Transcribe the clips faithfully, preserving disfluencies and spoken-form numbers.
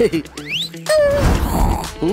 Eat. Oh. Eat.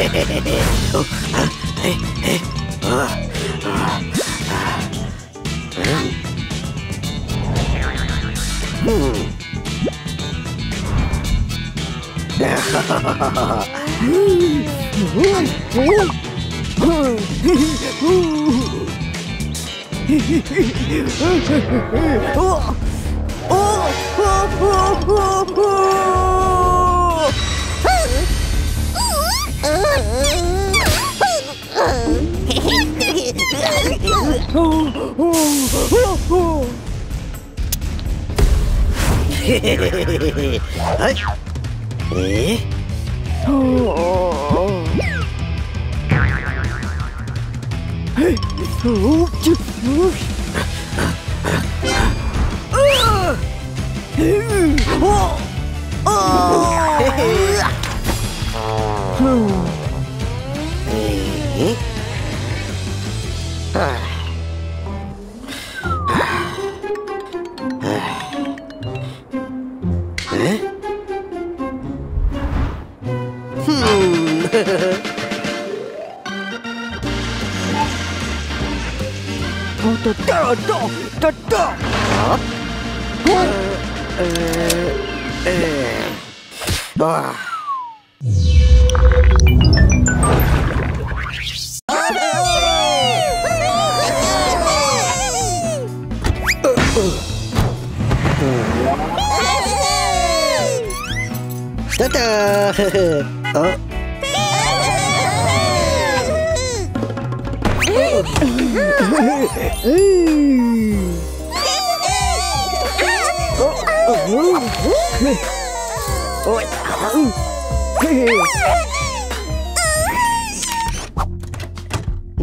Oh, oh, oh, oh, oh. Oh, oh, oh, oh. Da da da. Huh? What? Uh, uh, uh. Ah. Da da. Huh? Oh, Uh, uh. Oh, wait. Oh. Oh.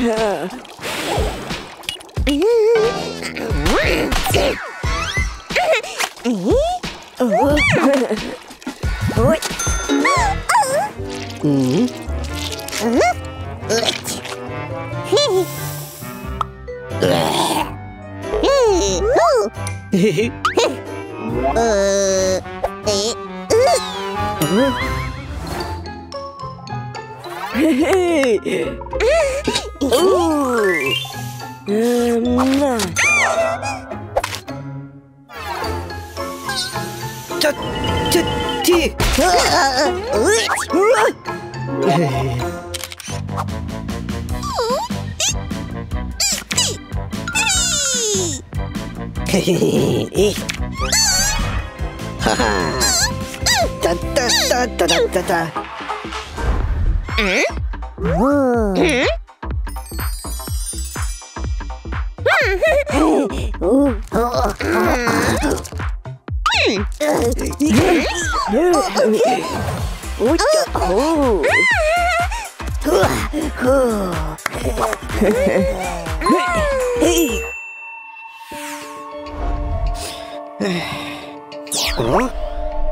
Yeah. Ooh. Um. Cha cha chi. Ha ta ta ta ta ta ta. Hmm? What the? Oh. Hey. Huh?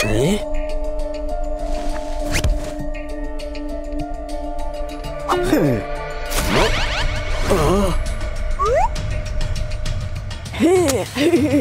Eh? Oh. Hey. Oh. Hey, hey, hey, hey, hey.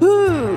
Woohoo!